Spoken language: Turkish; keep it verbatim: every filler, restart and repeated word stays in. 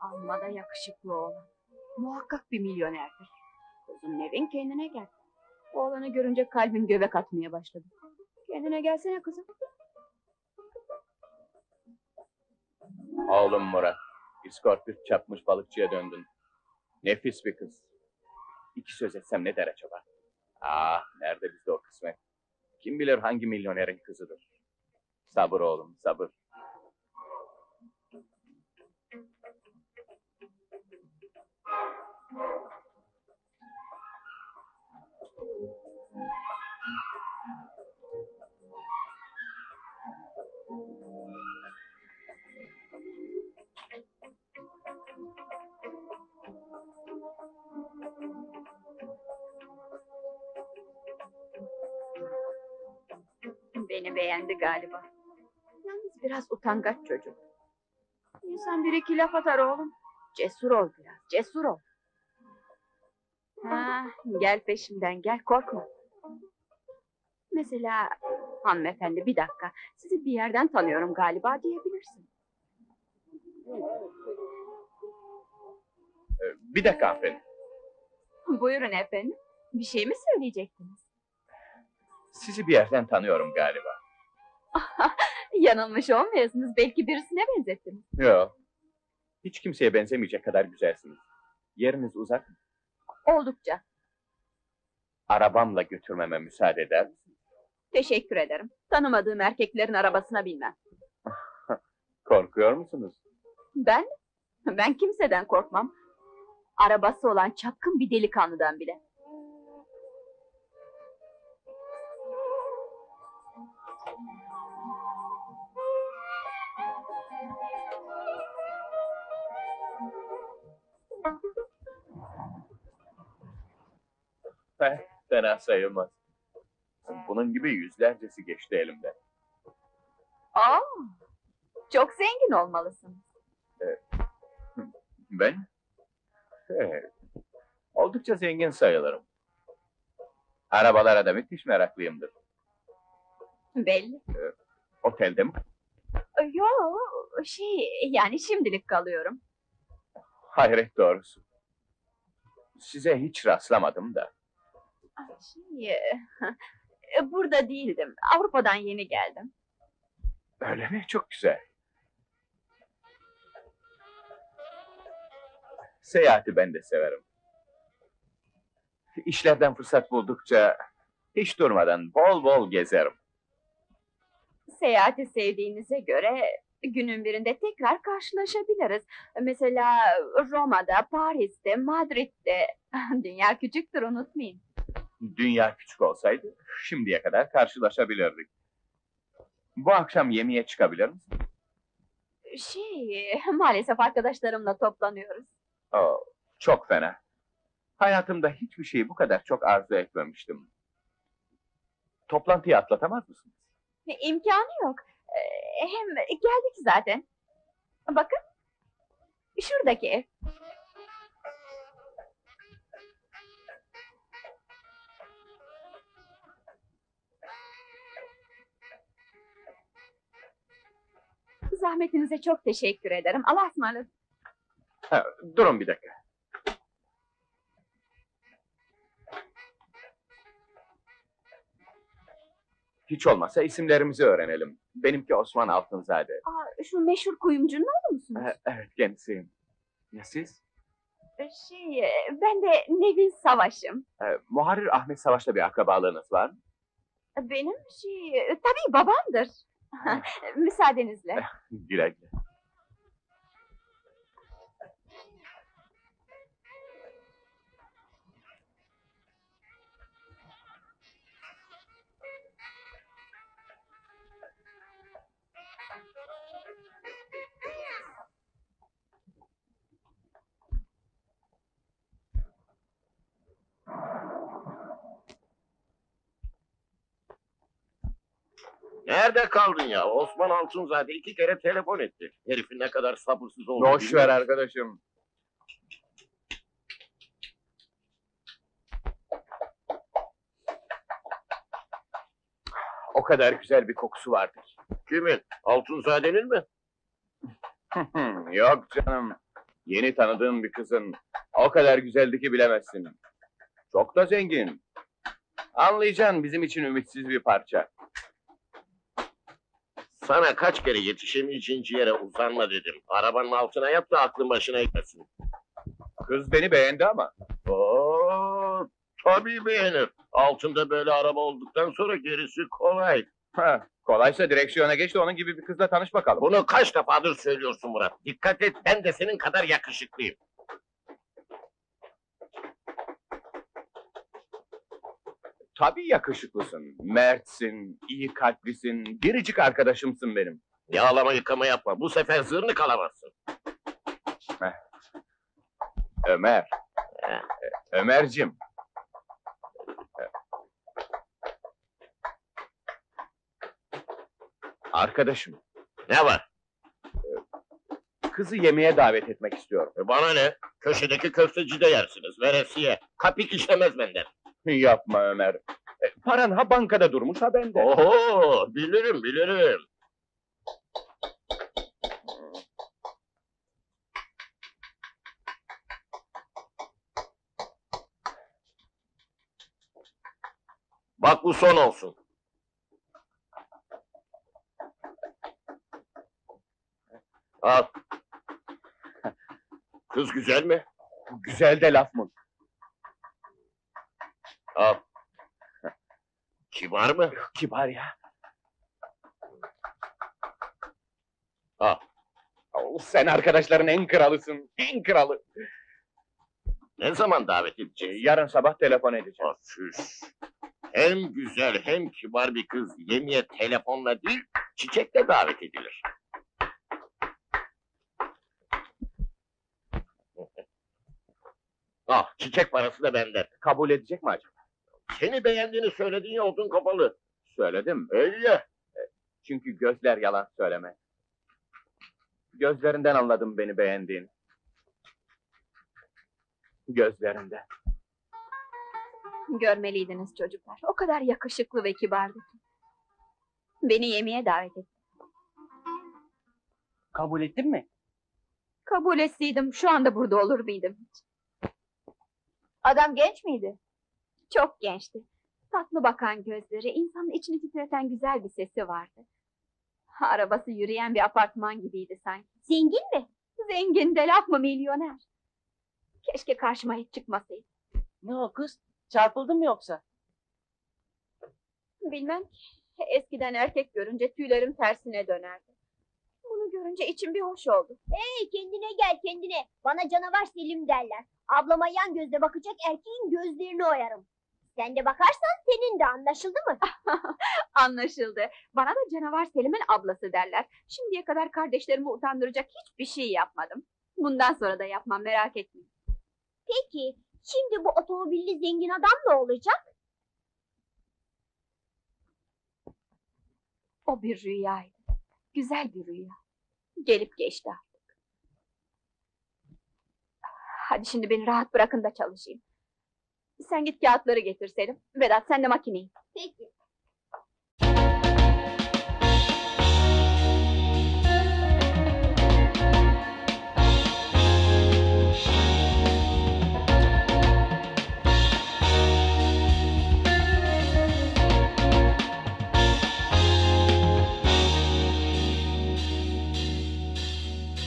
Amma da yakışıklı oğlan. Muhakkak bir milyonerdir. Kızım Nevin kendine gel. Oğlanı görünce kalbim göbek atmaya başladı. Kendine gelsene kızım. Oğlum Murat, iskorpit çapmış balıkçıya döndün. Nefis bir kız. İki söz etsem ne der acaba? Aa, nerede bizde o kısmet? Kim bilir hangi milyonerin kızıdır? Sabır oğlum, sabır. Beni beğendi galiba. Yalnız biraz utangaç çocuk. İnsan bir iki laf atar oğlum. Cesur ol biraz, cesur ol. Ha, gel peşimden, gel korkma. Mesela hanımefendi bir dakika, sizi bir yerden tanıyorum galiba diyebilirsin. Bir dakika hanımefendi. Buyurun efendim, bir şey mi söyleyecektiniz? Sizi bir yerden tanıyorum galiba. Yanılmış olmayasınız, belki birisine benzettiniz. Yok, hiç kimseye benzemeyecek kadar güzelsiniz. Yeriniz uzak mı? Oldukça. Arabamla götürmeme müsaade eder misin? Teşekkür ederim. Tanımadığım erkeklerin arabasına binmem. Korkuyor musunuz? Ben? Ben kimseden korkmam. Arabası olan çapkın bir delikanlıdan bile. Fena sayılmaz. Bunun gibi yüzlercesi geçti elimden. Aa, çok zengin olmalısın. Evet. Ben? Evet. Oldukça zengin sayılırım. Arabalara da müthiş meraklıyımdır. Belli. Evet. Otelde mi? Yok, şey yani şimdilik kalıyorum. Hayret doğrusu. Size hiç rastlamadım da. Şey, burada değildim. Avrupa'dan yeni geldim. Öyle mi? Çok güzel. Seyahati ben de severim. İşlerden fırsat buldukça hiç durmadan bol bol gezerim. Seyahati sevdiğinize göre günün birinde tekrar karşılaşabiliriz. Mesela Roma'da, Paris'te, Madrid'de. Dünya küçüktür, unutmayın. Dünya küçük olsaydı şimdiye kadar karşılaşabilirdik. Bu akşam yemeğe çıkabilir misin? Şey, maalesef arkadaşlarımla toplanıyoruz. Oo, çok fena. Hayatımda hiçbir şeyi bu kadar çok arzu etmemiştim. Toplantıyı atlatamaz mısınız? İmkanı yok. Hem geldik zaten. Bakın, şuradaki ev. Zahmetinize çok teşekkür ederim. Allah'a ısmarladık. Durun bir dakika. Hiç olmazsa isimlerimizi öğrenelim. Benimki Osman Altınzade. Aa, şu meşhur kuyumcunun oğlu musunuz? Ha, evet, kendisiyim. Ya siz? Şey, ben de Nevin Savaş'ım. Ee, Muharrir Ahmet Savaş'la bir akrabalığınız var mı? Benim şey, tabii babamdır. Müsaadenizle. Güle güle. Nerede kaldın ya? Osman Altınzade iki kere telefon etti. Herifin ne kadar sabırsız olduğunu... Boş ver arkadaşım. O kadar güzel bir kokusu vardı. Kimin? Altınzade'nin mi? Yok canım. Yeni tanıdığım bir kızın. O kadar güzeldi ki bilemezsin. Çok da zengin. Anlayacaksın, bizim için ümitsiz bir parça. Sana kaç kere yetişemeyeceğin ciğere uzanma dedim. Arabanın altına yap da aklın başına gitmesin. Kız beni beğendi ama. Oo, tabii beğenir. Altında böyle araba olduktan sonra gerisi kolay. Ha, kolaysa direksiyona geç de onun gibi bir kızla tanış bakalım. Bunu kaç defadır söylüyorsun Murat. Dikkat et, ben de senin kadar yakışıklıyım. Tabii yakışıklısın, mertsin, iyi kalplisin, biricik arkadaşımsın benim. Yağlama yıkama yapma, bu sefer zırnık alamazsın. Heh. Ömer, Heh. Ömerciğim. Arkadaşım. Ne var? Kızı yemeğe davet etmek istiyorum. E bana ne? Köşedeki köftecide yersiniz, veresiye. Kapik işlemez benden. Yapma Ömer. E, paran ha bankada durmuş ha bende. Oho, bilirim bilirim. Bak bu son olsun. Al. Kız güzel mi? Güzel de laf mı? Al. Kibar mı? Kibar ya. Al. Oh, sen arkadaşların en kralısın, en kralı. Ne zaman davet edeceğiz? Yarın sabah telefon edeceğim. Afüş. Hem güzel hem kibar bir kız yemeğe telefonla değil, çiçekle davet edilir. Ah, çiçek parası da benden. Kabul edecek mi acaba? Seni beğendiğini söyledin ya, oldun kapalı. Söyledim. Öyle. Çünkü gözler yalan söylemez. Gözlerinden anladım beni beğendiğini. Gözlerinden. Görmeliydiniz çocuklar. O kadar yakışıklı ve kibardı ki. Beni yemeğe davet etti. Kabul ettin mi? Kabul etseydim şu anda burada olur muydum hiç? Adam genç miydi? Çok gençti. Tatlı bakan gözleri, insanın içini titreten güzel bir sesi vardı. Arabası yürüyen bir apartman gibiydi sanki. Zengin mi? Zengin de laf mı, milyoner? Keşke karşıma hiç çıkmasaydı. Ne o kız? Çarpıldın mı yoksa? Bilmem ki. Eskiden erkek görünce tüylerim tersine dönerdi. Bunu görünce içim bir hoş oldu. Hey, kendine gel kendine. Bana canavar Selim derler. Ablama yan gözle bakacak erkeğin gözlerini oyarım. Sen de bakarsan senin de, anlaşıldı mı? Anlaşıldı. Bana da canavar Selim'in ablası derler. Şimdiye kadar kardeşlerimi utandıracak hiçbir şey yapmadım. Bundan sonra da yapmam, merak etmeyin. Peki, şimdi bu otomobilli zengin adam ne olacak? O bir rüyaydı. Güzel bir rüya. Gelip geçti. Hadi şimdi beni rahat bırakın da çalışayım. Sen git kağıtları getir Selim. Vedat sen de makineyi. Peki.